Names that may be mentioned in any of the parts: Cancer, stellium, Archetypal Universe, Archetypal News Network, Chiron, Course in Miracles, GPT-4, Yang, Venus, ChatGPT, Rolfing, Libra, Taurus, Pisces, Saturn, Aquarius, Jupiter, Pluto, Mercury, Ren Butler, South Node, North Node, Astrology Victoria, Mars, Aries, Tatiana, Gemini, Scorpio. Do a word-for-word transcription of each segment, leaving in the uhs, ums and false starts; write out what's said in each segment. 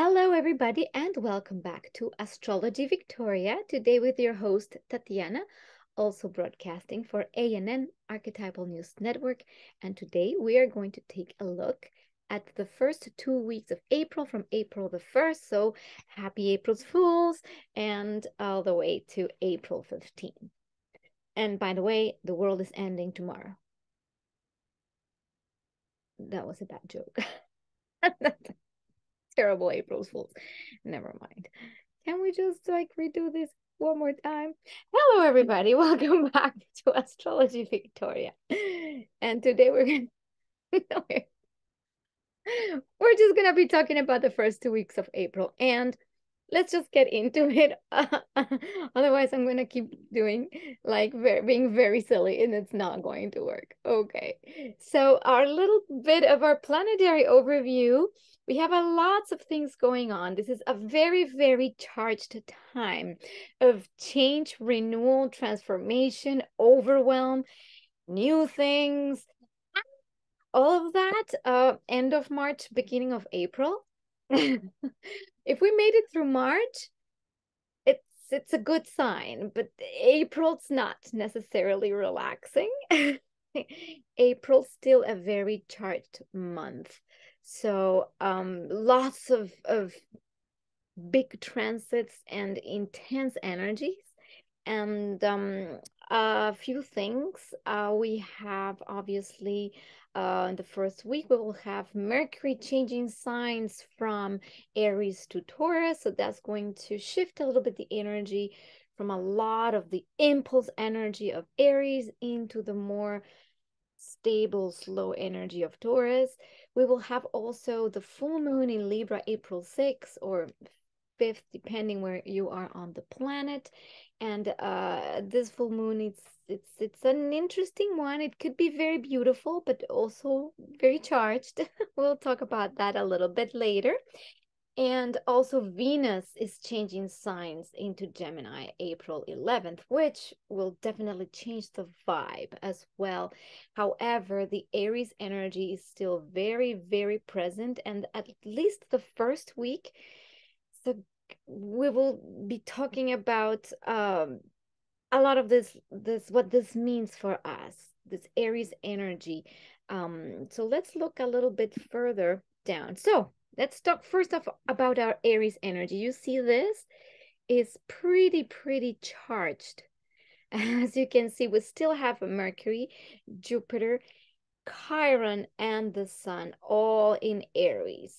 Hello, everybody, and welcome back to Astrology Victoria, today with your host, Tatiana, also broadcasting for A N N, Archetypal News Network. And today we are going to take a look at the first two weeks of April, from April the first, so happy April's Fools, and all the way to April fifteenth. And by the way, the world is ending tomorrow. That was a bad joke. Terrible April's Fools. Never mind. Can we just like redo this one more time? Hello, everybody. Welcome back to Astrology Victoria. And today we're going to... we're just going to be talking about the first two weeks of April. And let's just get into it. Otherwise, I'm going to keep doing like very, being very silly, and it's not going to work. Okay. So our little bit of our planetary overview. We have a lots of things going on. This is a very, very charged time of change, renewal, transformation, overwhelm, new things, all of that. Uh, end of March, beginning of April. If we made it through March, it's it's a good sign, but April's not necessarily relaxing. April's still a very charged month. So um, lots of, of big transits and intense energies. And um, a few things. Uh, we have, obviously, uh, in the first week, we will have Mercury changing signs from Aries to Taurus. So that's going to shift a little bit the energy from a lot of the impulse energy of Aries into the more stable, slow energy of Taurus. We will have also the full moon in Libra, April sixth or fifth, depending where you are on the planet. And uh, this full moon, it's, it's, it's an interesting one. It could be very beautiful, but also very charged. We'll talk about that a little bit later. And also Venus is changing signs into Gemini, April eleventh, which will definitely change the vibe as well. However, the Aries energy is still very, very present. And at least the first week, so we will be talking about um, a lot of this, this, what this means for us, this Aries energy. Um, so let's look a little bit further down. So let's talk first off about our Aries energy. You see this is pretty, pretty charged. As you can see, we still have Mercury, Jupiter, Chiron, and the Sun all in Aries.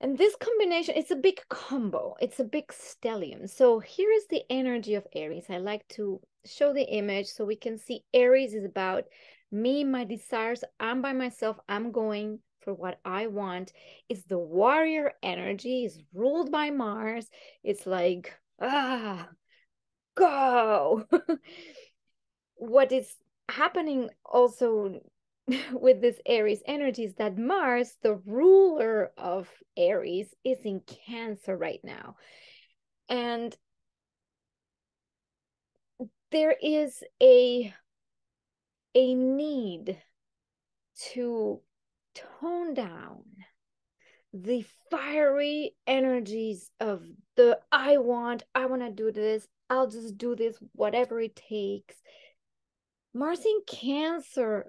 And this combination, it's a big combo. It's a big stellium. So here is the energy of Aries. I like to show the image so we can see Aries is about me, my desires. I'm by myself. I'm going for what I want. Is the warrior energy, is ruled by Mars. It's like, ah, go. What is happening also with this Aries energy is that Mars, the ruler of Aries, is in Cancer right now. And there is a, a need to tone down the fiery energies of the I want, I want to do this, I'll just do this, whatever it takes. Mars in Cancer,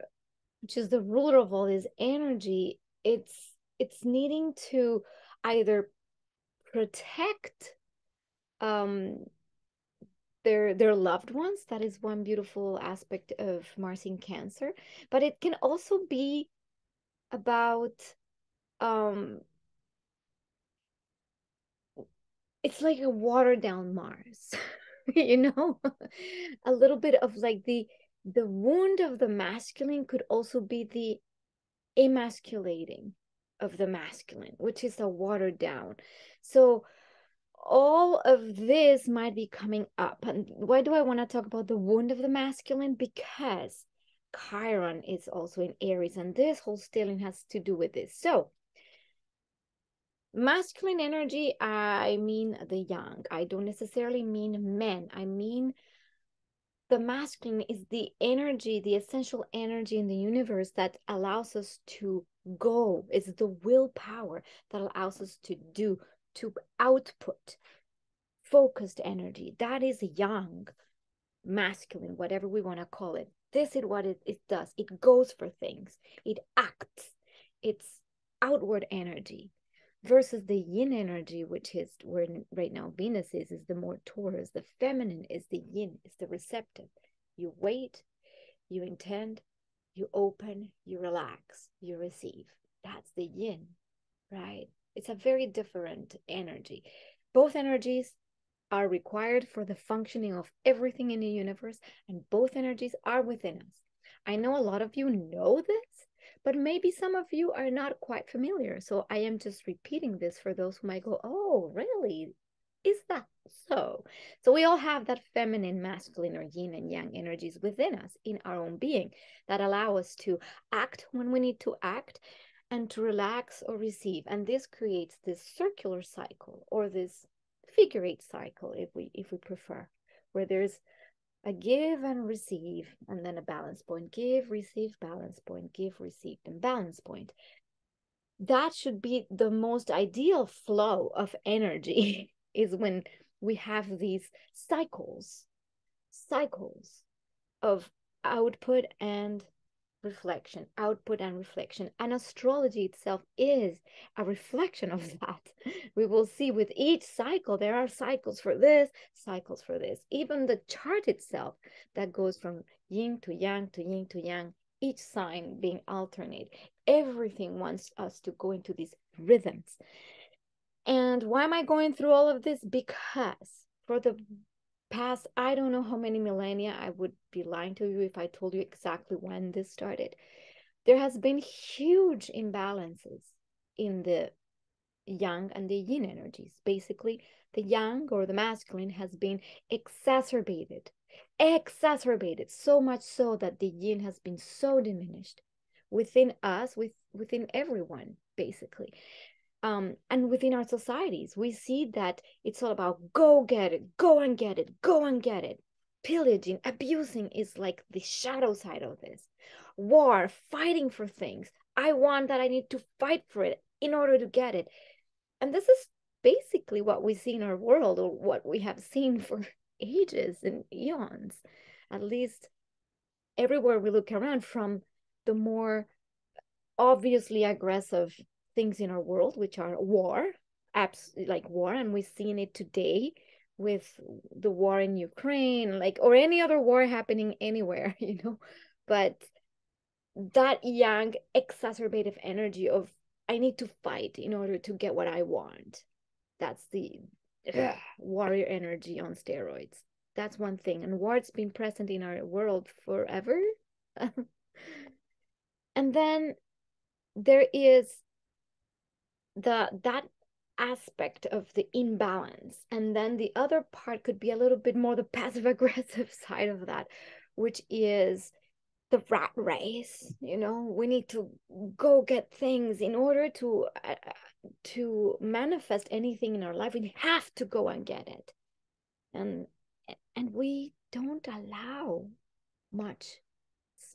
which is the ruler of all this energy, it's it's needing to either protect um their their loved ones. That is one beautiful aspect of Mars in Cancer, but it can also be about um it's like a watered down Mars. You know, a little bit of like the the wound of the masculine could also be the emasculating of the masculine, which is a watered down. So all of this might be coming up. And why do I want to talk about the wound of the masculine? Because Chiron is also in Aries, and this whole stellium has to do with this. So masculine energy, I mean the young. I don't necessarily mean men. I mean the masculine is the energy, the essential energy in the universe that allows us to go. It's the willpower that allows us to do, to output focused energy. That is yang, masculine, whatever we want to call it. This is what it, it does. It goes for things. It acts. It's outward energy. Versus the yin energy, which is where right now Venus is, is the more Taurus. The feminine is the yin, it's the receptive. You wait, you intend, you open, you relax, you receive. That's the yin, right? It's a very different energy. Both energies are required for the functioning of everything in the universe, and both energies are within us. I know a lot of you know this, but maybe some of you are not quite familiar. So I am just repeating this for those who might go, oh, really? Is that so? So we all have that feminine, masculine, or yin and yang energies within us in our own being that allow us to act when we need to act and to relax or receive. And this creates this circular cycle, or this figure eight cycle, if we, if we prefer, where there's a give and receive, and then a balance point. Give, receive, balance point. Give, receive, and balance point. That should be the most ideal flow of energy, is when we have these cycles, cycles of output and reflection, output and reflection. And astrology itself is a reflection of that. We will see with each cycle, there are cycles for this, cycles for this. Even the chart itself that goes from yin to yang to yin to yang, each sign being alternate. Everything wants us to go into these rhythms. And why am I going through all of this? Because for the past, I don't know how many millennia, I would be lying to you if I told you exactly when this started. There has been huge imbalances in the yang and the yin energies. Basically, the yang or the masculine has been exacerbated, exacerbated so much so that the yin has been so diminished within us, with, within everyone, basically. Um, and within our societies, we see that it's all about go get it, go and get it, go and get it. Pillaging, abusing is like the shadow side of this. War, fighting for things. I want that, I need to fight for it in order to get it. And this is basically what we see in our world, or what we have seen for ages and eons. At least everywhere we look around, from the more obviously aggressive things in our world, which are war, apps like war, and we've seen it today with the war in Ukraine, like, or any other war happening anywhere, you know. But that yang exacerbative energy of I need to fight in order to get what I want, that's the ugh, warrior energy on steroids. That's one thing, and war's been present in our world forever. And then there is The, that aspect of the imbalance. And then the other part could be a little bit more the passive-aggressive side of that, which is the rat race. You know, we need to go get things in order to, uh, to manifest anything in our life. We have to go and get it. And, and we don't allow much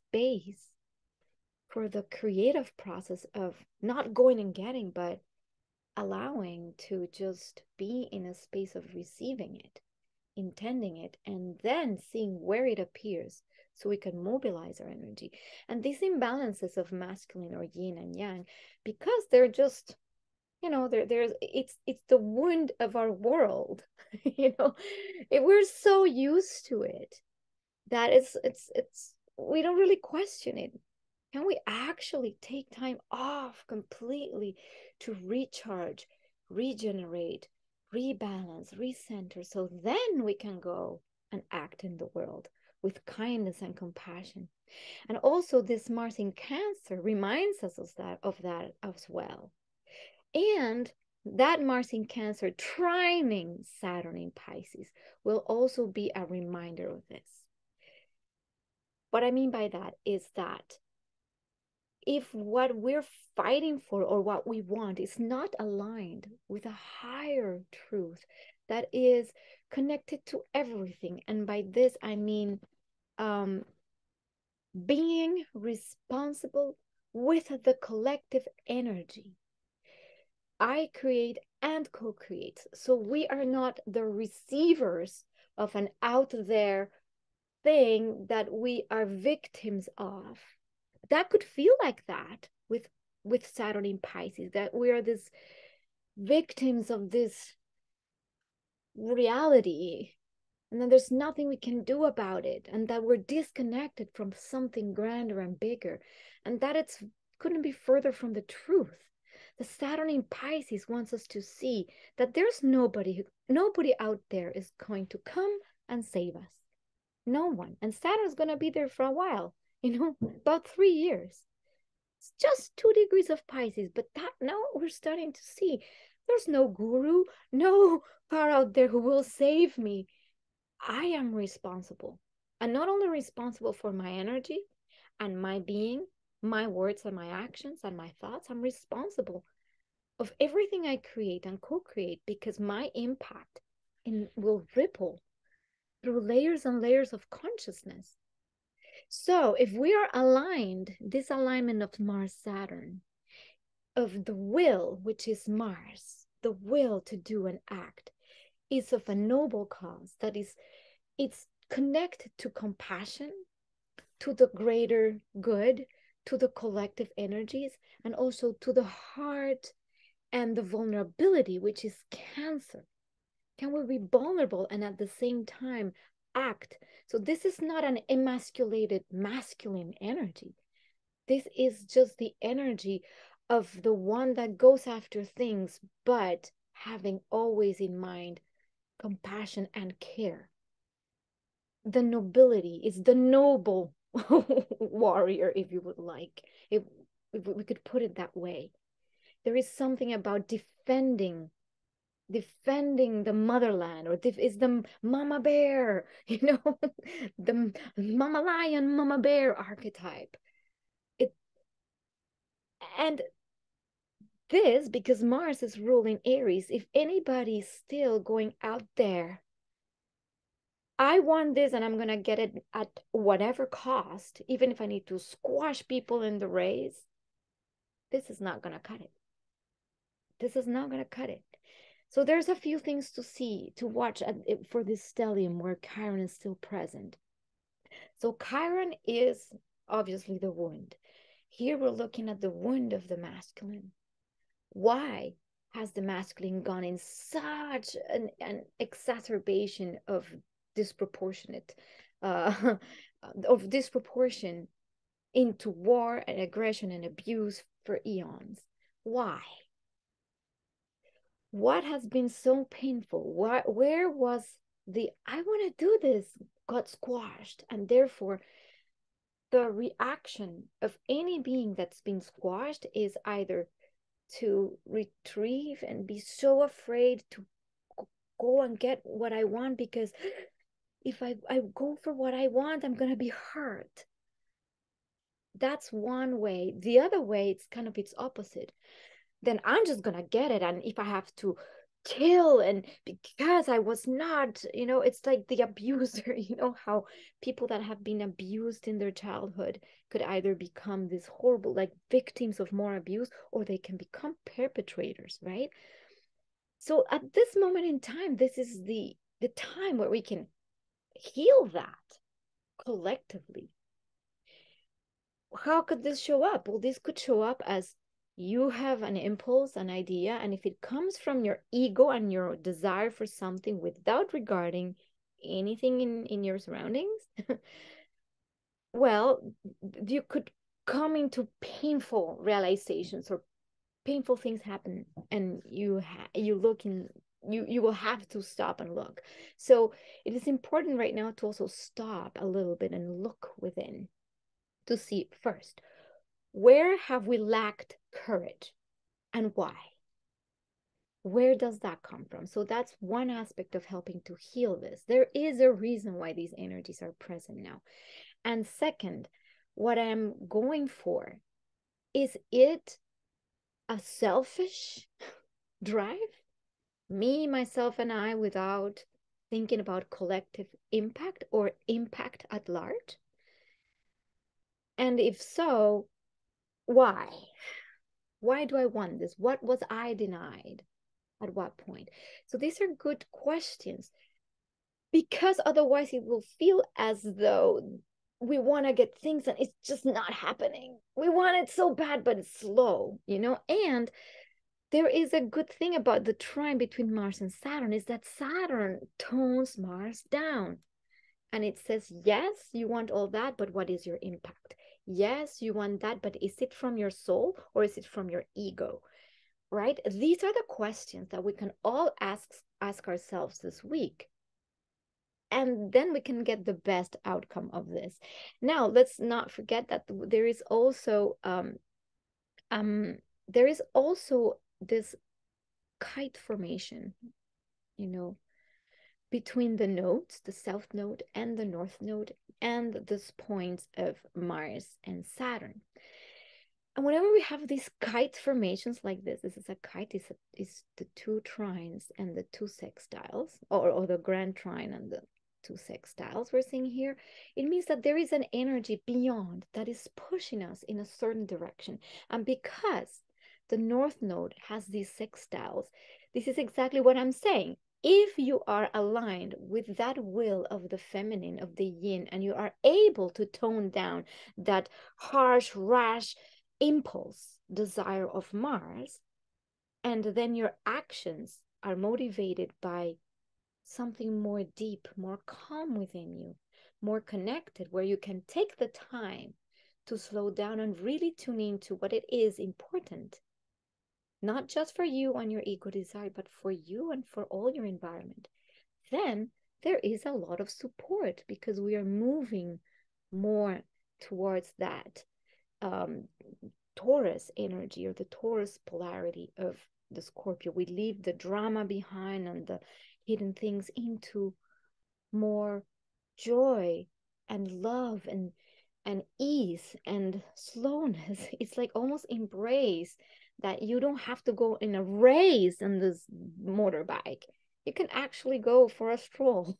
space for the creative process of not going and getting, but allowing to just be in a space of receiving it, intending it, and then seeing where it appears so we can mobilize our energy. And these imbalances of masculine or yin and yang, because they're just, you know, they're, they're, it's, it's the wound of our world, you know, if we're so used to it that it's, it's, it's, we don't really question it. Can we actually take time off completely to recharge, regenerate, rebalance, recenter, so then we can go and act in the world with kindness and compassion? And also this Mars in Cancer reminds us of that, of that as well. And that Mars in Cancer trining Saturn in Pisces will also be a reminder of this. What I mean by that is that if what we're fighting for or what we want is not aligned with a higher truth that is connected to everything, and by this I mean um, being responsible with the collective energy. I create and co-create. So we are not the receivers of an out there thing that we are victims of. That could feel like that with, with Saturn in Pisces, that we are these victims of this reality, and then there's nothing we can do about it, and that we're disconnected from something grander and bigger, and that it's couldn't be further from the truth. The Saturn in Pisces wants us to see that there's nobody, nobody out there is going to come and save us. No one. And Saturn's going to be there for a while, you know, about three years. It's just two degrees of Pisces, but that now we're starting to see there's no guru, no power out there who will save me. I am responsible, and not only responsible for my energy and my being, my words and my actions and my thoughts. I'm responsible of everything I create and co-create, because my impact in, will ripple through layers and layers of consciousness. So if we are aligned, this alignment of Mars, Saturn, of the will, which is Mars, the will to do and act, is of a noble cause. That is, it's connected to compassion, to the greater good, to the collective energies, and also to the heart and the vulnerability, which is Cancer. Can we be vulnerable and at the same time act? So this is not an emasculated masculine energy. This is just the energy of the one that goes after things, but having always in mind compassion and care. The nobility is the noble warrior, if you would like, if, if we could put it that way. There is something about defending defending the motherland, or this is the mama bear, you know, the mama lion, mama bear archetype. It and this, because Mars is ruling Aries, if anybody is still going out there, I want this and I'm going to get it at whatever cost, even if I need to squash people in the race, this is not going to cut it. This is not going to cut it. So there's a few things to see, to watch for this stellium where Chiron is still present. So Chiron is obviously the wound. Here we're looking at the wound of the masculine. Why has the masculine gone in such an, an exacerbation of disproportionate, uh, of disproportion into war and aggression and abuse for eons? Why? What has been so painful? Where, where was the, I want to do this, got squashed? And therefore, the reaction of any being that's been squashed is either to retrieve and be so afraid to go and get what I want, because if I, I go for what I want, I'm going to be hurt. That's one way. The other way, it's kind of its opposite. Then I'm just going to get it. And if I have to kill, and because I was not, you know, it's like the abuser, you know, how people that have been abused in their childhood could either become this horrible, like victims of more abuse, or they can become perpetrators, right? So at this moment in time, this is the, the time where we can heal that collectively. How could this show up? Well, this could show up as you have an impulse, an idea, and if it comes from your ego and your desire for something without regarding anything in, in your surroundings, well, you could come into painful realizations, or painful things happen, and you ha you look in, you, you will have to stop and look. So it is important right now to also stop a little bit and look within to see first, where have we lacked courage and why? Where does that come from? So that's one aspect of helping to heal this. There is a reason why these energies are present now. And second, what I'm going for, is it a selfish drive? Me, myself, and I, without thinking about collective impact or impact at large? And if so, why? Why do I want this? What was I denied? At what point? So these are good questions, because otherwise it will feel as though we want to get things and it's just not happening. We want it so bad, but it's slow, you know? And there is a good thing about the trine between Mars and Saturn is that Saturn tones Mars down. And it says, yes, you want all that, but what is your impact? Yes, you want that, but is it from your soul or is it from your ego? Right? These are the questions that we can all ask, ask ourselves this week. And then we can get the best outcome of this. Now, let's not forget that there is also um, um, there is also this kite formation, you know, between the nodes, the South Node and the North Node, and this point of Mars and Saturn. And whenever we have these kite formations like this, this is a kite, is is the two trines and the two sextiles, or, or the grand trine and the two sextiles we're seeing here. It means that there is an energy beyond that is pushing us in a certain direction. And because the North Node has these sextiles, this is exactly what I'm saying. If you are aligned with that will of the feminine, of the yin, and you are able to tone down that harsh, rash impulse, desire of Mars, and then your actions are motivated by something more deep, more calm within you, more connected, where you can take the time to slow down and really tune into what it is important, not just for you and your ego desire, but for you and for all your environment, then there is a lot of support, because we are moving more towards that um, Taurus energy, or the Taurus polarity of the Scorpio. We leave the drama behind and the hidden things into more joy and love and and ease and slowness. It's like almost embrace that you don't have to go in a race on this motorbike. You can actually go for a stroll.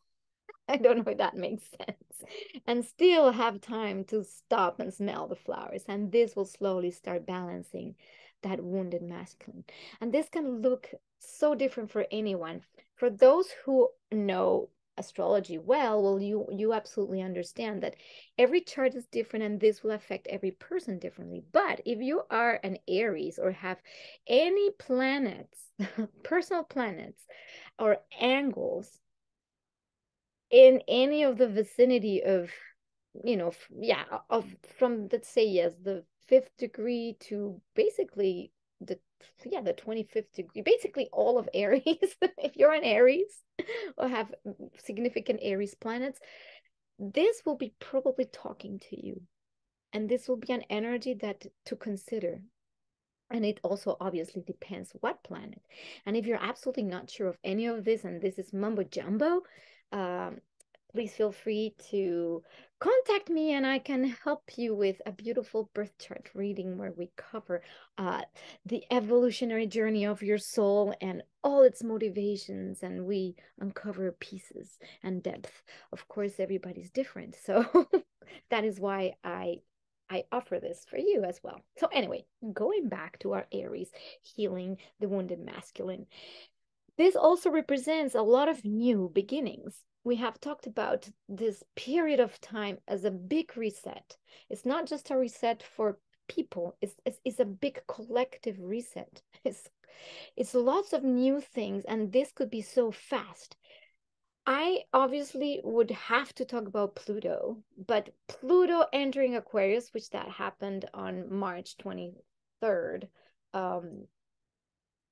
I don't know if that makes sense. And still have time to stop and smell the flowers. And this will slowly start balancing that wounded masculine. And this can look so different for anyone. For those who know astrology well, well, you, you absolutely understand that every chart is different and this will affect every person differently. But if you are an Aries or have any planets, personal planets or angles in any of the vicinity of, you know, yeah, of from, let's say, yes, the fifth degree to basically the, yeah, the twenty-fifth degree, basically all of Aries, if you're an Aries or have significant Aries planets, this will be probably talking to you. And this will be an energy that to consider. And it also obviously depends what planet. And if you're absolutely not sure of any of this, and this is mumbo jumbo, Um, please feel free to contact me and I can help you with a beautiful birth chart reading where we cover uh, the evolutionary journey of your soul and all its motivations, and we uncover pieces and depth. Of course, everybody's different, so that is why I I offer this for you as well. So anyway, going back to our Aries, healing the wounded masculine. This also represents a lot of new beginnings. We have talked about this period of time as a big reset. It's not just a reset for people, it's, it's, it's a big collective reset. It's, it's lots of new things, and this could be so fast. I obviously would have to talk about Pluto, but Pluto entering Aquarius, which that happened on March twenty-third, um,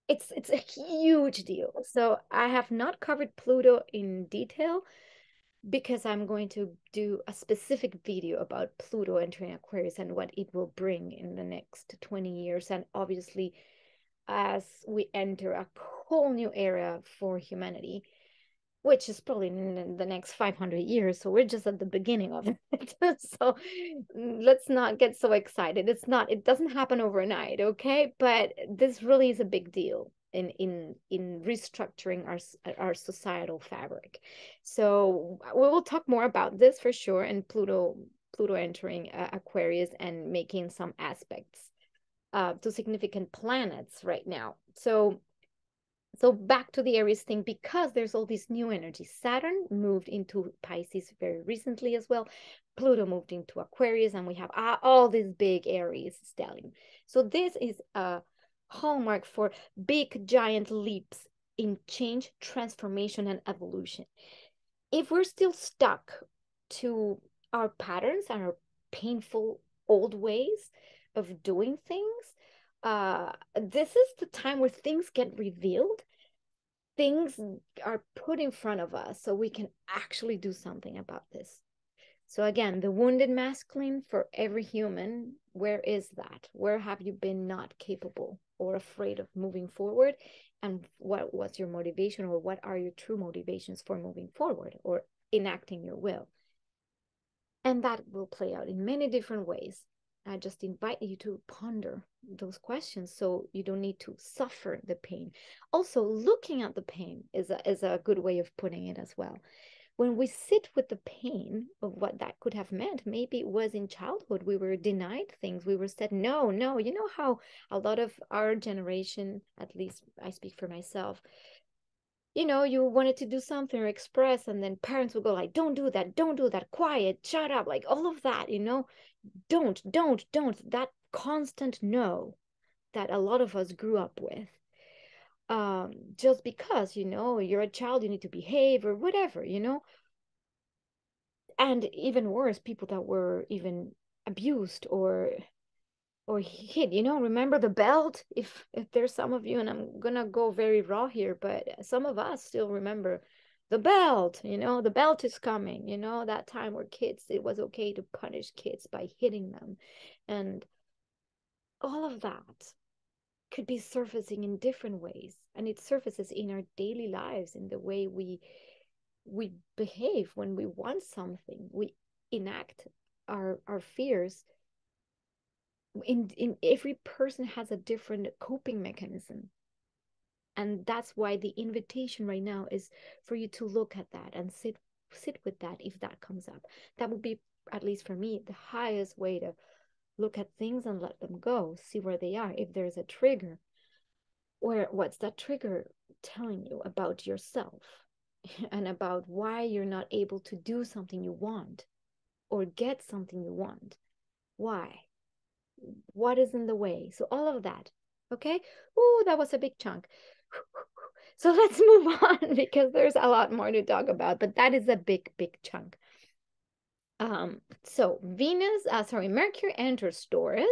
It's, it's a huge deal. So I have not covered Pluto in detail because I'm going to do a specific video about Pluto entering Aquarius and what it will bring in the next twenty years. And obviously, as we enter a whole new era for humanity, which is probably in the next five hundred years. So we're just at the beginning of it. So let's not get so excited. It's not, it doesn't happen overnight, okay? But this really is a big deal in in, in restructuring our, our societal fabric. So we will talk more about this for sure, and Pluto, Pluto entering uh, Aquarius and making some aspects uh, to significant planets right now. So, so back to the Aries thing, because there's all this new energy. Saturn moved into Pisces very recently as well. Pluto moved into Aquarius, and we have all these big Aries stellium. So this is a hallmark for big, giant leaps in change, transformation, and evolution. If we're still stuck to our patterns and our painful old ways of doing things, uh, this is the time where things get revealed. Things are put in front of us so we can actually do something about this. So again, the wounded masculine for every human, where is that? Where have you been not capable or afraid of moving forward? And what was your motivation, or what are your true motivations for moving forward or enacting your will? And that will play out in many different ways. I just invite you to ponder those questions so you don't need to suffer the pain. Also, looking at the pain is a, is a good way of putting it as well. When we sit with the pain of what that could have meant, maybe it was in childhood, we were denied things, we were said, no, no, you know how a lot of our generation, at least I speak for myself, you know, you wanted to do something or express, and then parents would go like, don't do that, don't do that, quiet, shut up, like all of that, you know, don't, don't, don't, that constant no that a lot of us grew up with. Um, just because, you know, you're a child, you need to behave or whatever, you know. And even worse, people that were even abused or or hit, you know, remember the belt? If, if there's some of you, and I'm going to go very raw here, but some of us still remember the belt, you know, the belt is coming, you know, that time where kids, it was okay to punish kids by hitting them. And all of that could be surfacing in different ways, and it surfaces in our daily lives, in the way we we behave when we want something. We enact our our fears. In in every person has a different coping mechanism, and that's why the invitation right now is for you to look at that and sit sit with that if that comes up. That would be, at least for me, the highest way to look at things and let them go, see where they are. If there's a trigger, or what's that trigger telling you about yourself and about why you're not able to do something you want or get something you want? Why? What is in the way? So all of that, okay? Ooh, that was a big chunk. So let's move on, because there's a lot more to talk about, but that is a big, big chunk. Um, so Venus, uh, sorry, Mercury enters Taurus.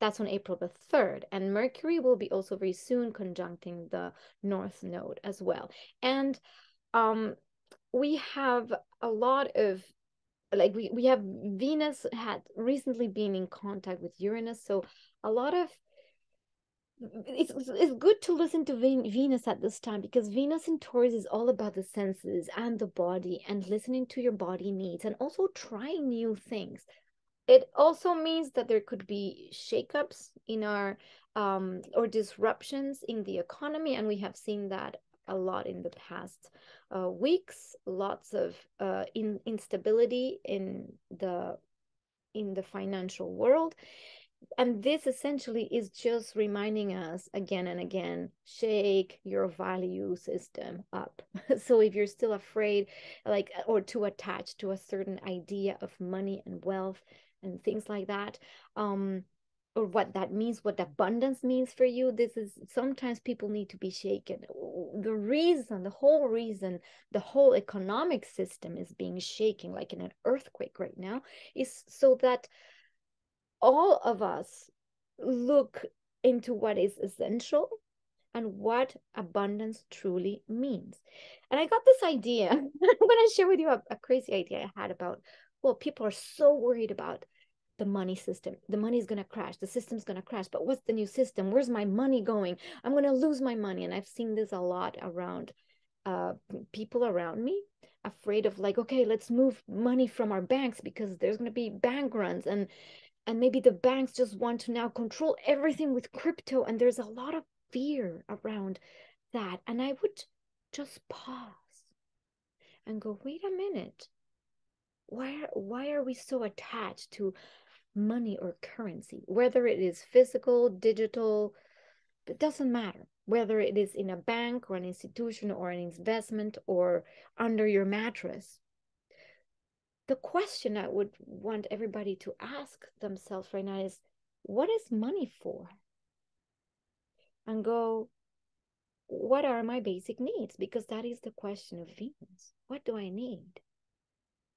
That's on April the third. And Mercury will be also very soon conjuncting the North Node as well. And um, we have a lot of, like we, we have Venus had recently been in contact with Uranus. So a lot of, it's, it's good to listen to Venus at this time, because Venus in Taurus is all about the senses and the body and listening to your body needs, and also trying new things. It also means that there could be shakeups in our um, or disruptions in the economy, and we have seen that a lot in the past uh, weeks. Lots of uh, in, instability in the in the financial world. And this essentially is just reminding us again and again, shake your value system up. So if you're still afraid, like, or too attached to a certain idea of money and wealth and things like that, um, or what that means, what abundance means for you, this is, sometimes people need to be shaken. The reason, the whole reason, the whole economic system is being shaken, like in an earthquake right now, is so that all of us look into what is essential and what abundance truly means. And I got this idea. I'm going to share with you a, a crazy idea I had about, well, people are so worried about the money system. The money is going to crash. The system's going to crash. But what's the new system? Where's my money going? I'm going to lose my money. And I've seen this a lot around uh, people around me, afraid of like, okay, let's move money from our banks because there's going to be bank runs. And And maybe the banks just want to now control everything with crypto. And there's a lot of fear around that. And I would just pause and go, wait a minute. Why, why are we so attached to money or currency, whether it is physical, digital, it doesn't matter. Whether it is in a bank or an institution or an investment or under your mattress. The question I would want everybody to ask themselves right now is, what is money for? And go, what are my basic needs? Because that is the question of Venus. What do I need?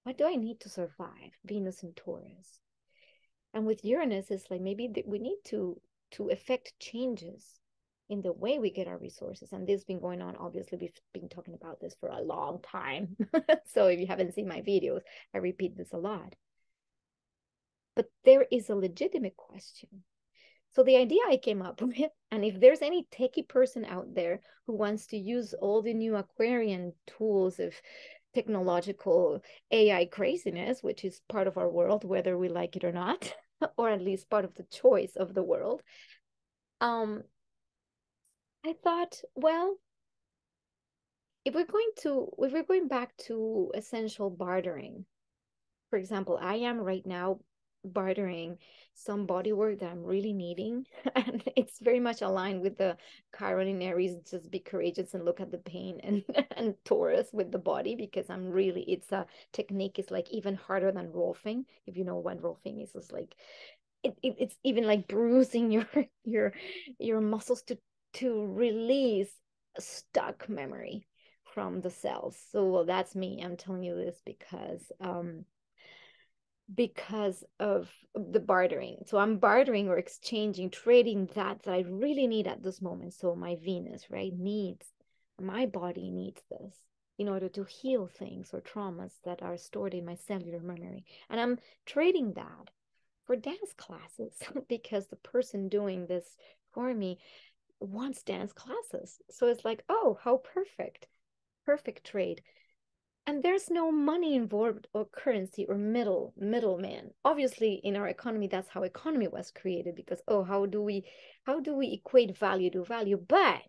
What do I need to survive? Venus and Taurus. And with Uranus, it's like maybe we need to, to effect changes in the way we get our resources. And this has been going on, obviously, we've been talking about this for a long time. So if you haven't seen my videos, I repeat this a lot. But there is a legitimate question. So the idea I came up with, and if there's any techie person out there who wants to use all the new Aquarian tools of technological A I craziness, which is part of our world, whether we like it or not, or at least part of the choice of the world, um, I thought, well, if we're going to, if we're going back to essential bartering, for example, I am right now bartering some body work that I'm really needing, and it's very much aligned with the Chiron in Aries, just be courageous and look at the pain, and, and Taurus with the body, because I'm really, it's a technique, it's like even harder than rolfing, if you know what rolfing is, it's like, it, it, it's even like bruising your, your, your muscles to to release stuck memory from the cells. So well, that's me. I'm telling you this because um, because of the bartering. So I'm bartering or exchanging, trading that that I really need at this moment. So my Venus, right, needs, my body needs this in order to heal things or traumas that are stored in my cellular memory. And I'm trading that for dance classes because the person doing this for me wants dance classes. So it's like, oh, how perfect, perfect trade. And there's no money involved or currency or middle middleman. Obviously, in our economy, that's how economy was created, because, oh, how do we, how do we equate value to value? But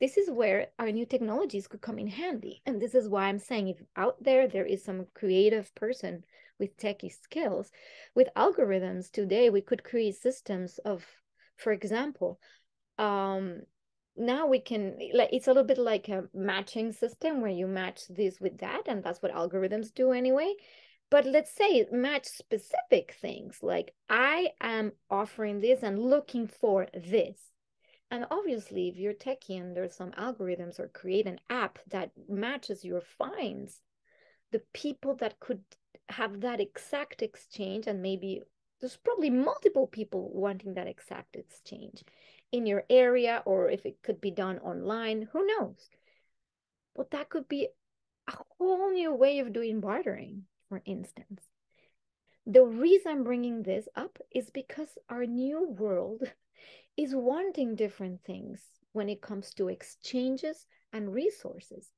this is where our new technologies could come in handy. And this is why I'm saying, if out there, there is some creative person with techie skills, with algorithms today, we could create systems of, for example, um now we can, like, it's a little bit like a matching system where you match this with that, and that's what algorithms do anyway. But let's say match specific things, like I am offering this and looking for this. And obviously, if you're techie and there's some algorithms, or create an app that matches your finds, the people that could have that exact exchange, and maybe there's probably multiple people wanting that exact exchange in your area, or if it could be done online, who knows? But that could be a whole new way of doing bartering, for instance. The reason I'm bringing this up is because our new world is wanting different things when it comes to exchanges and resources.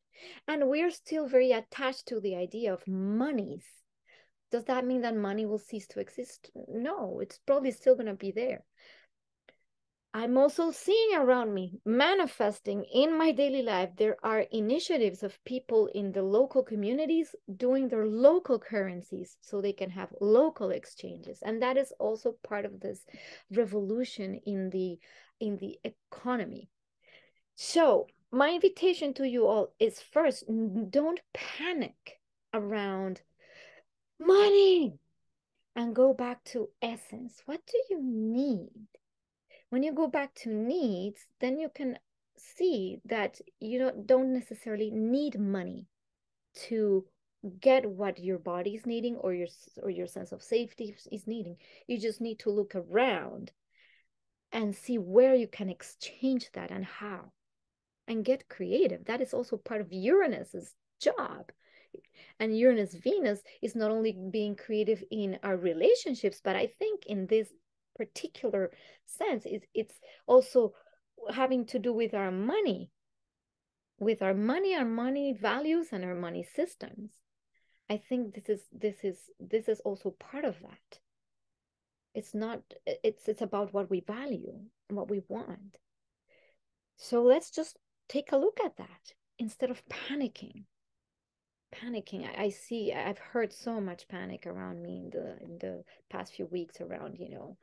And we're still very attached to the idea of monies. Does that mean that money will cease to exist? No, it's probably still gonna be there. I'm also seeing around me, manifesting in my daily life, there are initiatives of people in the local communities doing their local currencies so they can have local exchanges. And that is also part of this revolution in the, in the economy. So my invitation to you all is, first, don't panic around money, and go back to essence. What do you need? When you go back to needs, then you can see that you don't, don't necessarily need money to get what your body is needing, or your, or your sense of safety is needing. You just need to look around and see where you can exchange that and how, and get creative. That is also part of Uranus's job. And Uranus Venus is not only being creative in our relationships, but I think in this particular sense, is it's also having to do with our money, with our money, our money values, and our money systems. I think this is this is this is also part of that. It's not it's it's about what we value and what we want. So let's just take a look at that instead of panicking. panicking. I, I see, I've heard so much panic around me in the, in the past few weeks around, you know,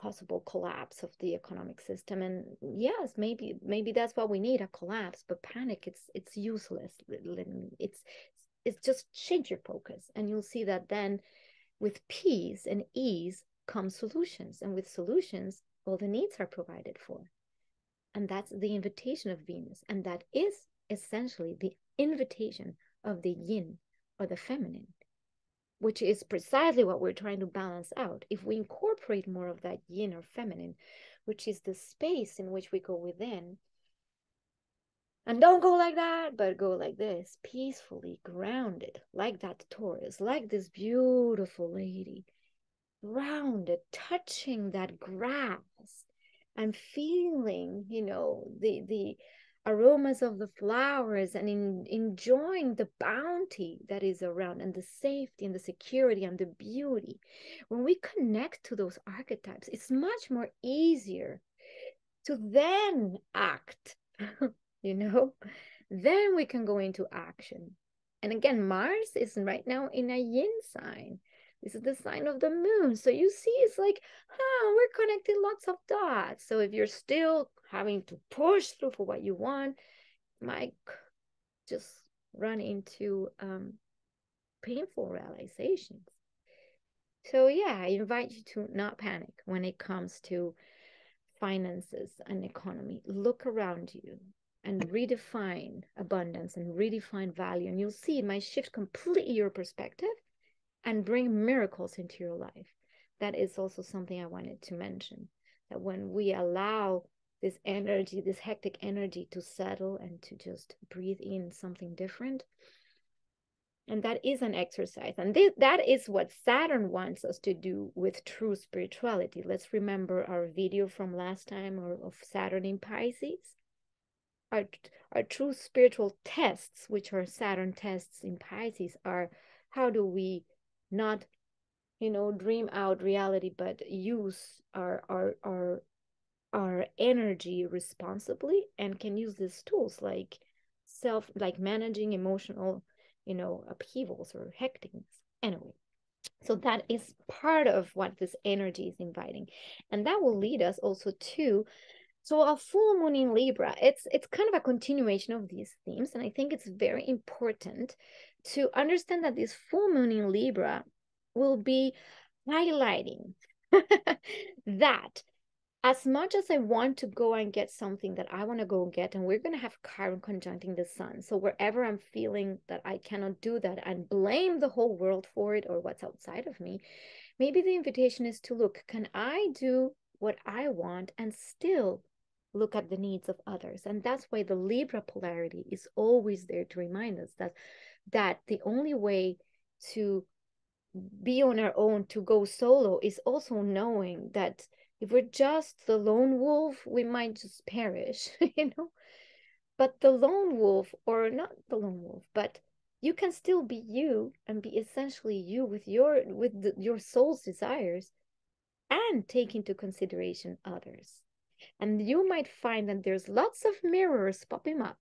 possible collapse of the economic system. And yes, maybe, maybe that's what we need, a collapse, but panic, it's, it's useless. It's, it's just change your focus. And you'll see that then with peace and ease come solutions. And with solutions, all the needs are provided for. And that's the invitation of Venus. And that is essentially the invitation of the yin or the feminine, which is precisely what we're trying to balance out. If we incorporate more of that yin or feminine, which is the space in which we go within, and don't go like that, but go like this, peacefully grounded, like that Taurus, like this beautiful lady, grounded, touching that grass and feeling, you know, the, the aromas of the flowers and in, enjoying the bounty that is around and the safety and the security and the beauty. When we connect to those archetypes, it's much more easier to then act, you know, then we can go into action. And again, Mars is right now in a yin sign. This is the sign of the moon. So you see, it's like, huh, we're connecting lots of dots. So if you're still having to push through for what you want, you might just run into um, painful realizations. So yeah, I invite you to not panic when it comes to finances and economy. Look around you and redefine abundance and redefine value. And you'll see it might shift completely your perspective and bring miracles into your life. That is also something I wanted to mention, that when we allow this energy, this hectic energy to settle and to just breathe in something different, and that is an exercise. And th that is what Saturn wants us to do with true spirituality. Let's remember our video from last time or of Saturn in Pisces. Our, our true spiritual tests, which are Saturn tests in Pisces, are how do we not, you know, dream out reality, but use our our our our energy responsibly, and can use these tools like self, like managing emotional, you know, upheavals or hecticness. Anyway, so that is part of what this energy is inviting, and that will lead us also to. So a full moon in Libra, it's it's kind of a continuation of these themes, and I think it's very important to understand that this full moon in Libra will be highlighting that as much as I want to go and get something that I want to go and get, and we're going to have Chiron conjuncting the sun. So wherever I'm feeling that I cannot do that and blame the whole world for it or what's outside of me, maybe the invitation is to look, can I do what I want and still look at the needs of others? And that's why the Libra polarity is always there to remind us that that the only way to be on our own, to go solo, is also knowing that if we're just the lone wolf, we might just perish, you know? But the lone wolf, or not the lone wolf, but you can still be you and be essentially you with your with the, your soul's desires and take into consideration others. And you might find that there's lots of mirrors popping up,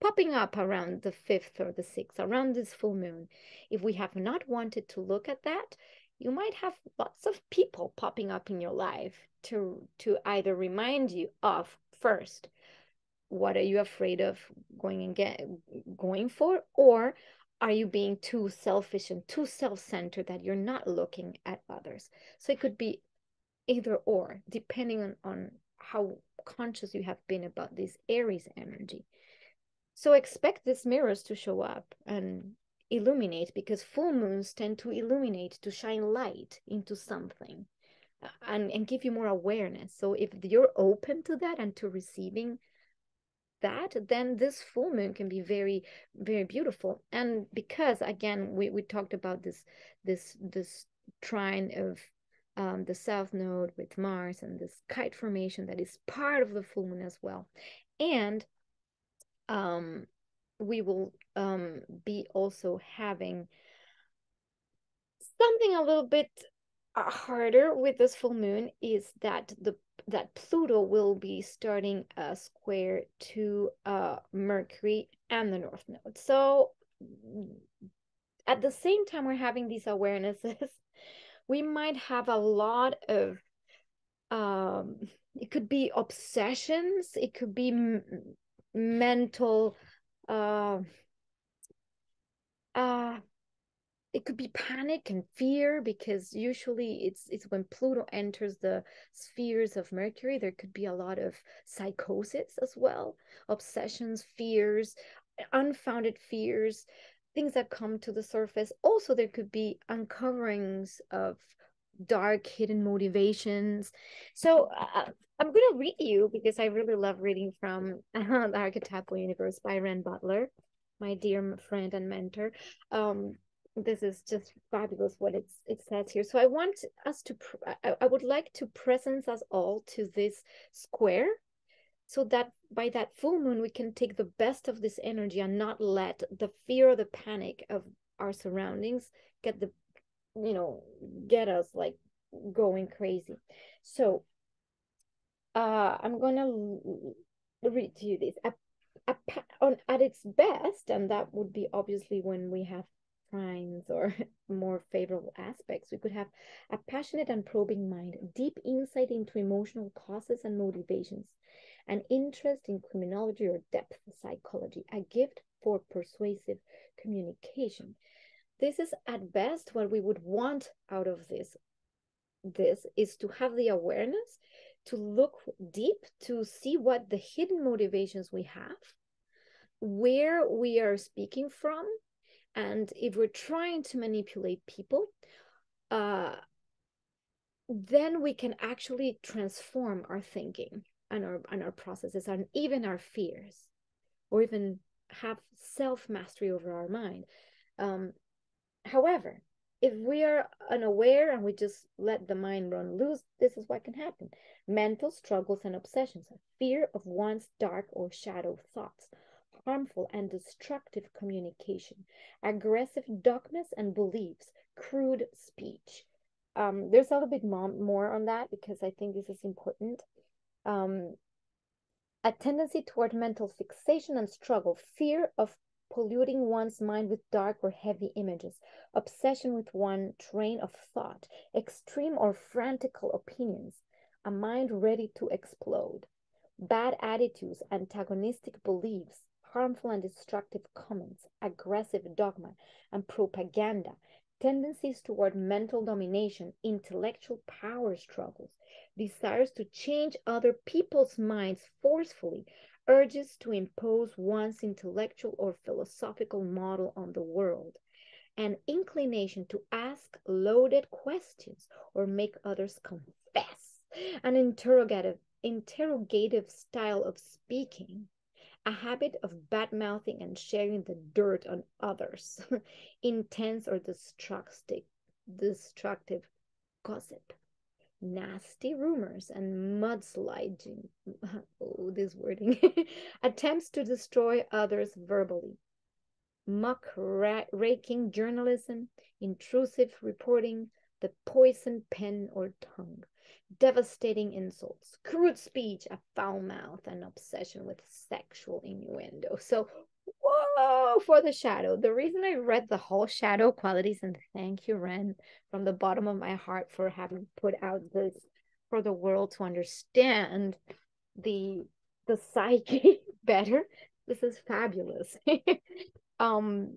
popping up around the fifth or the sixth, around this full moon. If we have not wanted to look at that, you might have lots of people popping up in your life to, to either remind you of, first, what are you afraid of going and get, going for, or are you being too selfish and too self-centered that you're not looking at others? So it could be either or, depending on, on how conscious you have been about this Aries energy. So expect these mirrors to show up and illuminate, because full moons tend to illuminate, to shine light into something and, and give you more awareness. So if you're open to that and to receiving that, then this full moon can be very, very beautiful. And because again, we, we talked about this, this, this trine of um, the South Node with Mars and this kite formation that is part of the full moon as well. And um, we will um, be also having something a little bit harder with this full moon, is that the that Pluto will be starting a square to uh, Mercury and the North Node. So at the same time we're having these awarenesses, we might have a lot of, um, it could be obsessions, it could be m mental, uh, uh, it could be panic and fear, because usually it's it's when Pluto enters the spheres of Mercury, there could be a lot of psychosis as well, obsessions, fears, unfounded fears, things that come to the surface. Also, there could be uncoverings of dark hidden motivations. So uh, I'm going to read you, because I really love reading from uh, The Archetypal Universe by Ren Butler, my dear friend and mentor. Um, this is just fabulous what it's, it says here. So I want us to, pr I, I would like to presence us all to this square, so that by that full moon, we can take the best of this energy and not let the fear or the panic of our surroundings get the, you know, get us like going crazy. So uh, I'm going to read to you this. A, a, on, at its best, and that would be obviously when we have trines or more favorable aspects, we could have a passionate and probing mind, deep insight into emotional causes and motivations, an interest in criminology or depth psychology, a gift for persuasive communication. This is at best what we would want out of this. This is to have the awareness, to look deep, to see what the hidden motivations we have, where we are speaking from, and if we're trying to manipulate people, uh, then we can actually transform our thinking and our, and our processes and even our fears, or even have self-mastery over our mind. Um, However, if we are unaware and we just let the mind run loose, this is what can happen. Mental struggles and obsessions, fear of one's dark or shadow thoughts, harmful and destructive communication, aggressive dogmas and beliefs, crude speech. Um, there's a little bit more on that, because I think this is important. Um, a tendency toward mental fixation and struggle, fear of polluting one's mind with dark or heavy images, obsession with one train of thought, extreme or frantical opinions, a mind ready to explode, bad attitudes, antagonistic beliefs, harmful and destructive comments, aggressive dogma and propaganda, tendencies toward mental domination, intellectual power struggles, desires to change other people's minds forcefully, urges to impose one's intellectual or philosophical model on the world, an inclination to ask loaded questions or make others confess, an interrogative, interrogative style of speaking, a habit of bad-mouthing and sharing the dirt on others, intense or destructive, destructive gossip, nasty rumors and mudsliding, oh, this wording, attempts to destroy others verbally, muck-raking journalism, intrusive reporting, the poison pen or tongue, devastating insults, crude speech, a foul mouth, and obsession with sexual innuendo. So, whoa, for the shadow. The reason I read the whole shadow qualities, and thank you, Ren, from the bottom of my heart for having put out this for the world to understand the the psyche better. This is fabulous. um,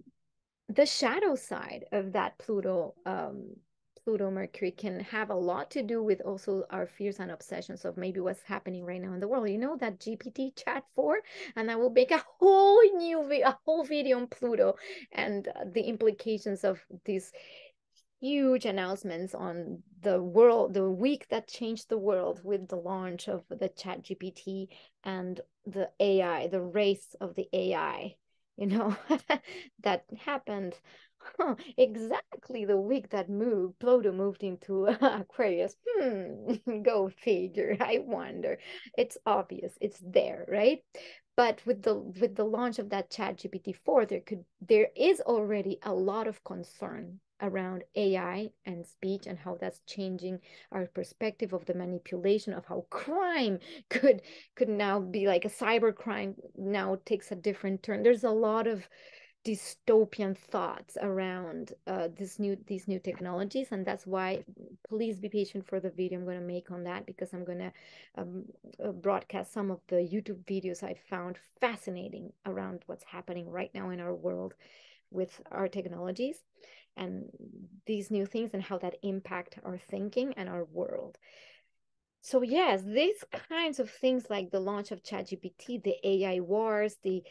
the shadow side of that Pluto, um, Pluto Mercury can have a lot to do with also our fears and obsessions of maybe what's happening right now in the world. You know that G P T chat four, and I will make a whole new a whole video on Pluto and uh, the implications of these huge announcements on the world, the week that changed the world with the launch of the Chat G P T and the A I, the race of the A I, you know, that happened. Huh, exactly the week that moved Pluto moved into uh, Aquarius. Hmm, go figure. I wonder. It's obvious. It's there, right? But with the with the launch of that Chat G P T four, there could there is already a lot of concern around A I and speech and how that's changing our perspective of the manipulation of how crime could could now be like a cyber crime now takes a different turn. There's a lot of dystopian thoughts around uh, this new these new technologies, and that's why please be patient for the video I'm going to make on that, because I'm going to um, broadcast some of the YouTube videos I found fascinating around what's happening right now in our world with our technologies and these new things and how that impact our thinking and our world. So yes, these kinds of things like the launch of ChatGPT, the A I wars, the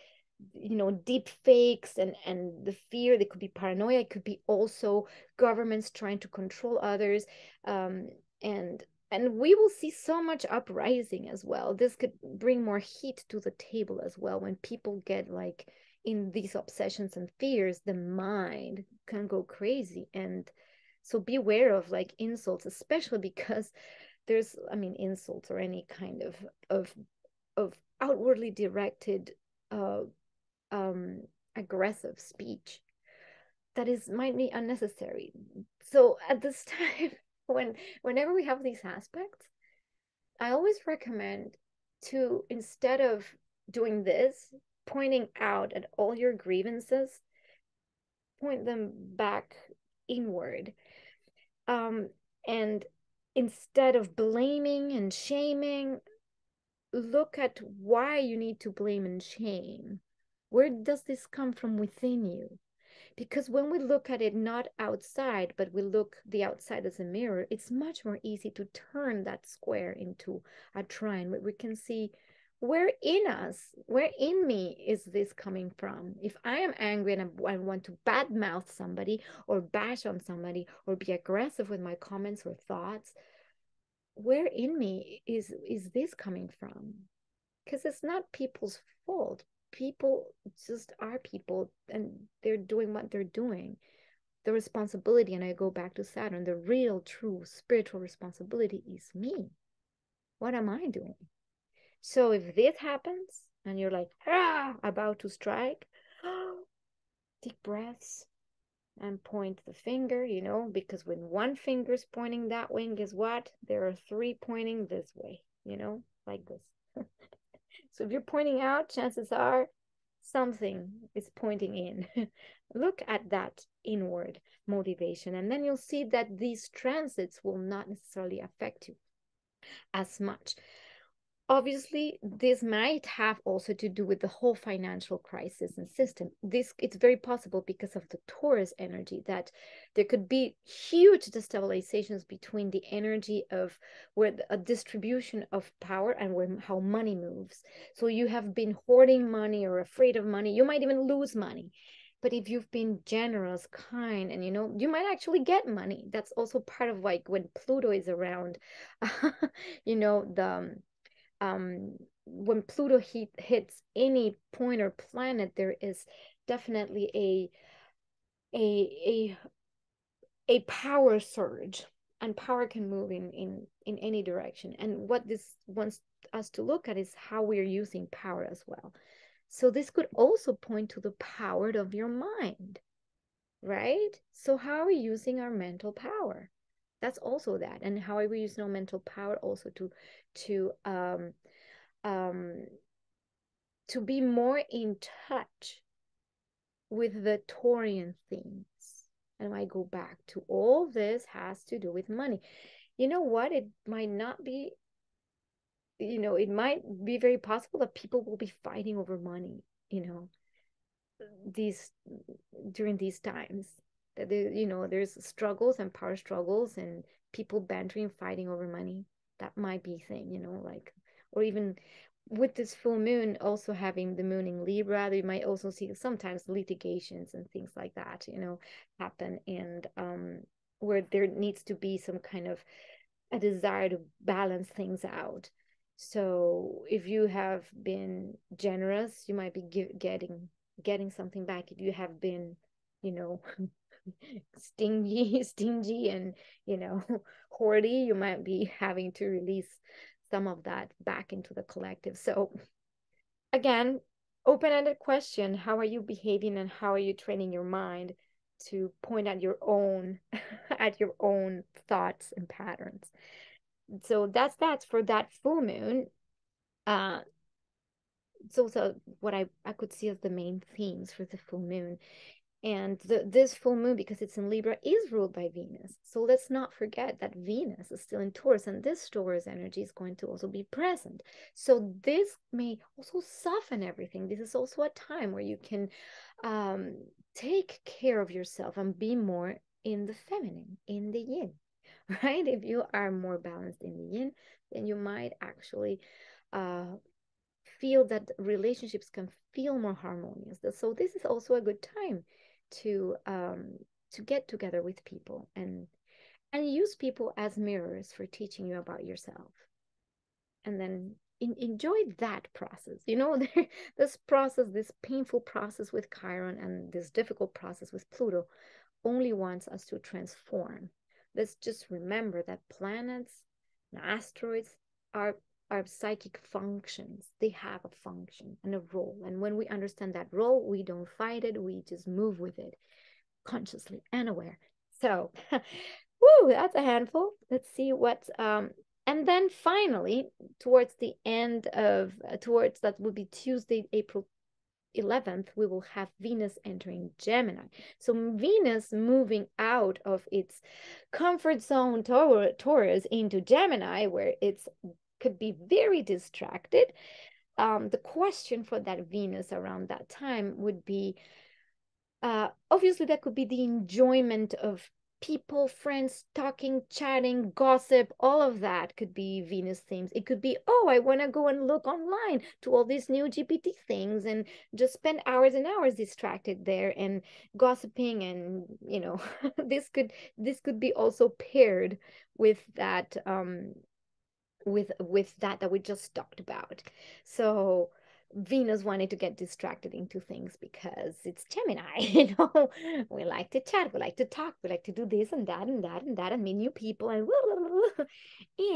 you know, deep fakes and, and the fear, they could be paranoia, it could be also governments trying to control others. Um, and and we will see so much uprising as well. This could bring more heat to the table as well. When people get like in these obsessions and fears, the mind can go crazy. And so beware of like insults, especially because there's, I mean, insults or any kind of, of, of outwardly directed uh, Um, aggressive speech that is might be unnecessary. So at this time, when whenever we have these aspects, I always recommend to, instead of doing this, pointing out at all your grievances, point them back inward. Um, and instead of blaming and shaming, look at why you need to blame and shame. Where does this come from within you? Because when we look at it not outside, but we look the outside as a mirror, it's much more easy to turn that square into a trine where we can see where in us, where in me is this coming from? If I am angry and I want to badmouth somebody or bash on somebody or be aggressive with my comments or thoughts, where in me is, is this coming from? Because it's not people's fault. People just are people, and they're doing what they're doing. The responsibility, and I go back to Saturn, the real, true, spiritual responsibility is me. What am I doing? So if this happens, and you're like, ah, about to strike, deep breaths, and point the finger, you know, because when one finger is pointing that way, guess what? There are three pointing this way, you know, like this. So if you're pointing out, chances are something is pointing in. Look at that inward motivation, and then you'll see that these transits will not necessarily affect you as much. Obviously, this might have also to do with the whole financial crisis and system. This, it's very possible because of the Taurus energy that there could be huge destabilizations between the energy of where the, a distribution of power and where how money moves. So you have been hoarding money or afraid of money. You might even lose money. But if you've been generous, kind, and, you know, you might actually get money. That's also part of like when Pluto is around, you know, the... Um, when Pluto heat hits any point or planet, there is definitely a a a a power surge, and power can move in in in any direction. And what this wants us to look at is how we are using power as well. So this could also point to the power of your mind, right? So how are we using our mental power? That's also that, and how we use no mental power also to, to, um, um, to be more in touch with the Taurian things. And I go back to all this has to do with money. You know what? It might not be, you know, it might be very possible that people will be fighting over money, you know, these during these times. That, you know, there's struggles and power struggles and people bantering and fighting over money. That might be a thing, you know, like, or even with this full moon, also having the moon in Libra, you might also see sometimes litigations and things like that, you know, happen. And um, where there needs to be some kind of a desire to balance things out. So if you have been generous, you might be ge- getting getting something back. If you have been, you know, stingy stingy and, you know, hoardy, you might be having to release some of that back into the collective. So again, open-ended question: how are you behaving, and how are you training your mind to point at your own at your own thoughts and patterns? So that's that's for that full moon. uh it's also what I, I could see as the main themes for the full moon. And the, this full moon, because it's in Libra, is ruled by Venus. So let's not forget that Venus is still in Taurus, and this Taurus energy is going to also be present. So this may also soften everything. This is also a time where you can um, take care of yourself and be more in the feminine, in the yin, right? If you are more balanced in the yin, then you might actually uh, feel that relationships can feel more harmonious. So this is also a good time to um to get together with people and and use people as mirrors for teaching you about yourself, and then in, enjoy that process, you know, this process, this painful process with Chiron and this difficult process with Pluto only wants us to transform. Let's just remember that planets and asteroids are are psychic functions. They have a function and a role, and when we understand that role, we don't fight it, we just move with it consciously and aware. So woo, that's a handful. Let's see what um and then finally towards the end of uh, towards that would be Tuesday, April eleventh, we will have Venus entering Gemini. So Venus moving out of its comfort zone toward Taurus into Gemini, where it's could be very distracted. Um, the question for that Venus around that time would be, uh, obviously that could be the enjoyment of people, friends, talking, chatting, gossip, all of that could be Venus themes. It could be, oh, I want to go and look online to all these new G P T things and just spend hours and hours distracted there and gossiping, and you know, this could this could be also paired with that um with with that that we just talked about. So Venus wanted to get distracted into things because it's Gemini, you know, we like to chat, we like to talk, we like to do this and that and that and that and meet new people and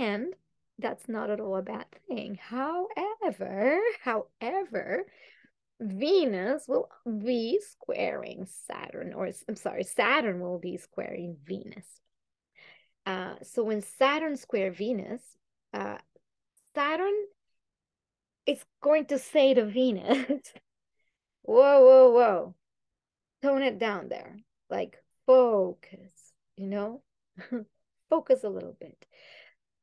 and that's not at all a bad thing. However, however, Venus will be squaring Saturn, or I'm sorry, Saturn will be squaring Venus. Uh, so when Saturn squares Venus, Uh, Saturn is going to say to Venus, whoa, whoa, whoa, tone it down there, like focus, you know, focus a little bit.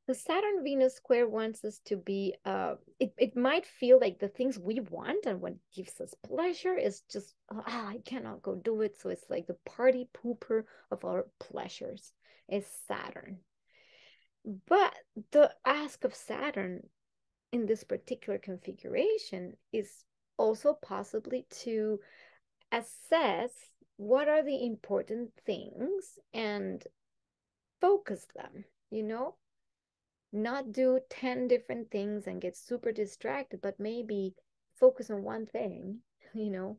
The Saturn-Venus square wants us to be, uh, it, it might feel like the things we want and what gives us pleasure is just, oh, I cannot go do it. So it's like the party pooper of our pleasures is Saturn. But the ask of Saturn in this particular configuration is also possibly to assess what are the important things and focus them, you know, not do ten different things and get super distracted, but maybe focus on one thing, you know,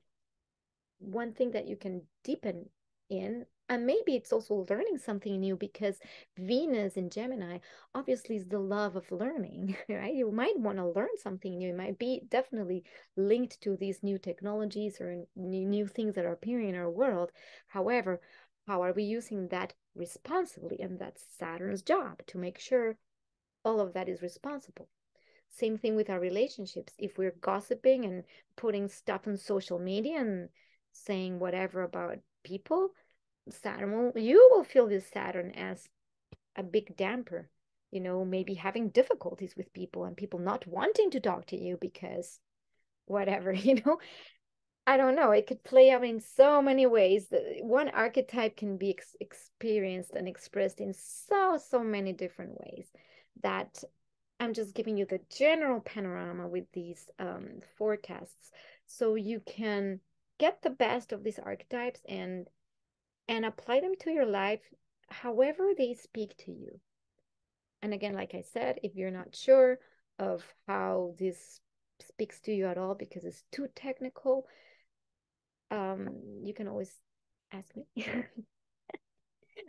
one thing that you can deepen in. And maybe it's also learning something new, because Venus in Gemini obviously is the love of learning, right? You might want to learn something new. It might be definitely linked to these new technologies or new things that are appearing in our world. However, how are we using that responsibly? And that's Saturn's job, to make sure all of that is responsible. Same thing with our relationships. If we're gossiping and putting stuff on social media and saying whatever about people, Saturn will, you will feel this Saturn as a big damper, you know, maybe having difficulties with people and people not wanting to talk to you because whatever, you know, I don't know. It could play out in so many ways. One archetype can be ex experienced and expressed in so, so many different ways, that I'm just giving you the general panorama with these um, forecasts, so you can get the best of these archetypes and and apply them to your life however they speak to you. And again, like I said, if you're not sure of how this speaks to you at all because it's too technical, um, you can always ask me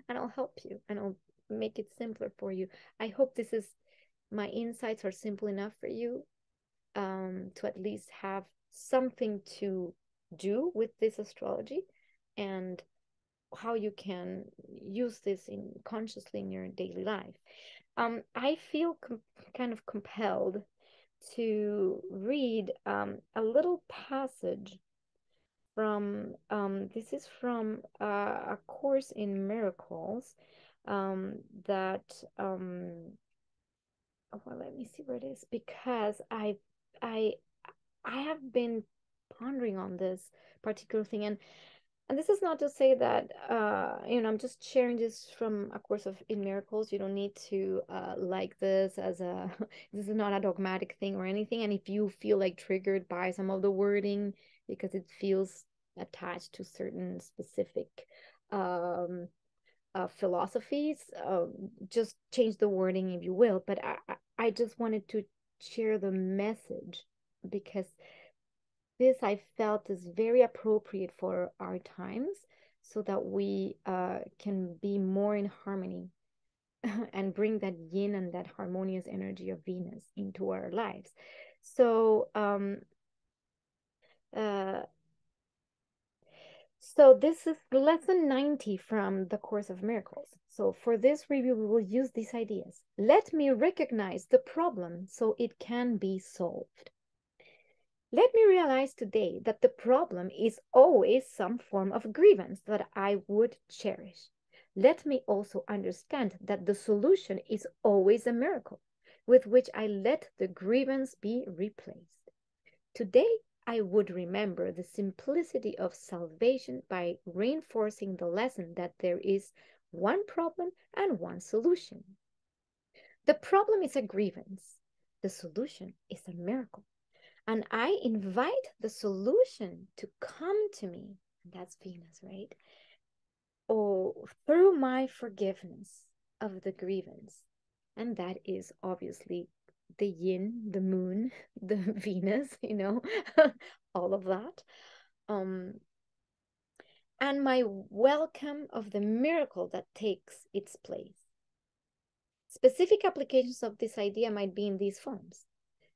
and I'll help you and I'll make it simpler for you. I hope this is, my insights are simple enough for you um, to at least have something to do with this astrology and how you can use this in consciously in your daily life. Um, I feel com kind of compelled to read um, a little passage from, um, this is from uh, a Course in Miracles um, that, um, oh, well, let me see where it is, because I, I, I have been pondering on this particular thing. And And this is not to say that, uh, you know, I'm just sharing this from A Course of, in Miracles. You don't need to uh, like this as a, this is not a dogmatic thing or anything. And if you feel like triggered by some of the wording, because it feels attached to certain specific um, uh, philosophies, uh, just change the wording if you will. But I, I just wanted to share the message, because this I felt is very appropriate for our times, so that we uh, can be more in harmony and bring that yin and that harmonious energy of Venus into our lives. So, um, uh, so this is lesson ninety from the Course of Miracles. So for this review, we will use these ideas. Let me recognize the problem so it can be solved. Let me realize today that the problem is always some form of grievance that I would cherish. Let me also understand that the solution is always a miracle with which I let the grievance be replaced. Today, I would remember the simplicity of salvation by reinforcing the lesson that there is one problem and one solution. The problem is a grievance. The solution is a miracle. And I invite the solution to come to me, and that's Venus, right? Oh, through my forgiveness of the grievance. And that is obviously the yin, the moon, the Venus, you know, all of that. Um, and my welcome of the miracle that takes its place. Specific applications of this idea might be in these forms.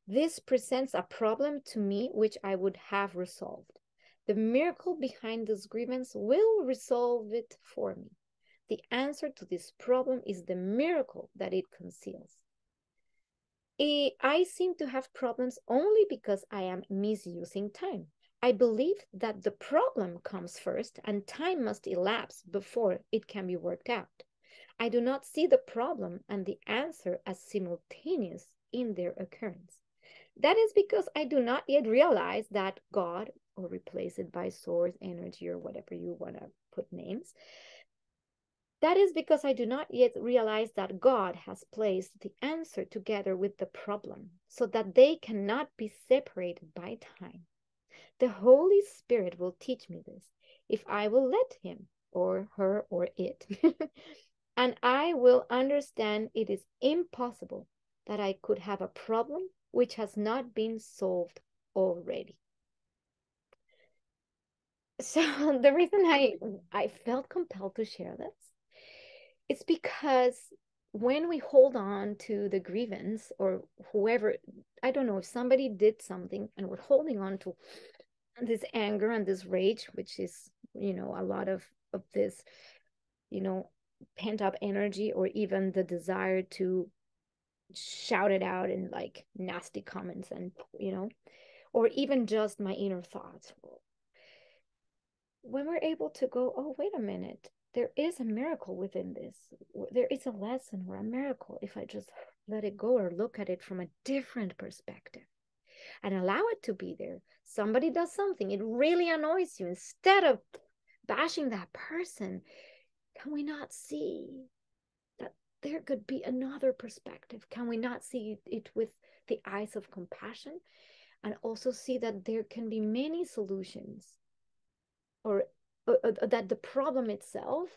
This presents a problem to me which I would have resolved. The miracle behind this grievance will resolve it for me. The answer to this problem is the miracle that it conceals. I seem to have problems only because I am misusing time. I believe that the problem comes first and time must elapse before it can be worked out. I do not see the problem and the answer as simultaneous in their occurrence. That is because I do not yet realize that God, or replace it by source, energy, or whatever you want to put names. That is because I do not yet realize that God has placed the answer together with the problem, so that they cannot be separated by time. The Holy Spirit will teach me this, if I will let him, or her, or it. And I will understand it is impossible that I could have a problem which has not been solved already. So the reason I, I felt compelled to share this is because when we hold on to the grievance, or whoever, I don't know, if somebody did something and we're holding on to this anger and this rage, which is, you know, a lot of, of this, you know, pent up energy, or even the desire to shout it out in like nasty comments, and you know, or even just my inner thoughts. When we're able to go, oh, wait a minute, there is a miracle within this, there is a lesson or a miracle if I just let it go, or look at it from a different perspective and allow it to be there. Somebody does something, it really annoys you. Instead of bashing that person, can we not see there could be another perspective? Can we not see it with the eyes of compassion, and also see that there can be many solutions, or, or, or that the problem itself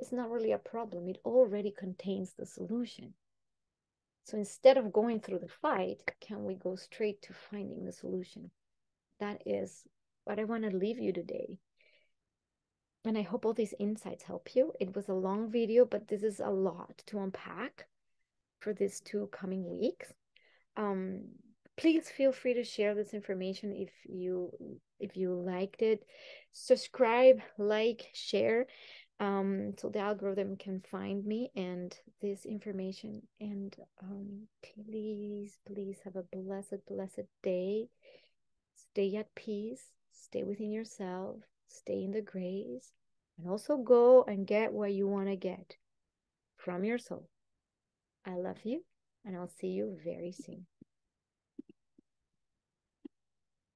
is not really a problem. It already contains the solution. So instead of going through the fight, can we go straight to finding the solution? That is what I want to leave you today. And I hope all these insights help you. It was a long video, but this is a lot to unpack for these two coming weeks. Um, please feel free to share this information if you if you liked it. Subscribe, like, share. Um, so the algorithm can find me and this information. And um, please, please have a blessed, blessed day. Stay at peace. Stay within yourself. Stay in the grace. And also go and get what you want to get from your soul. I love you, and I'll see you very soon.